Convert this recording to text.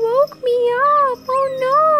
woke me up. Oh no.